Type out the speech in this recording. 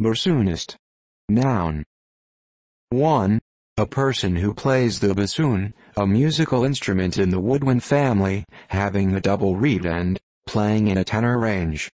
Bassoonist. Noun. 1. A person who plays the bassoon, a musical instrument in the woodwind family, having a double reed and playing in a tenor range.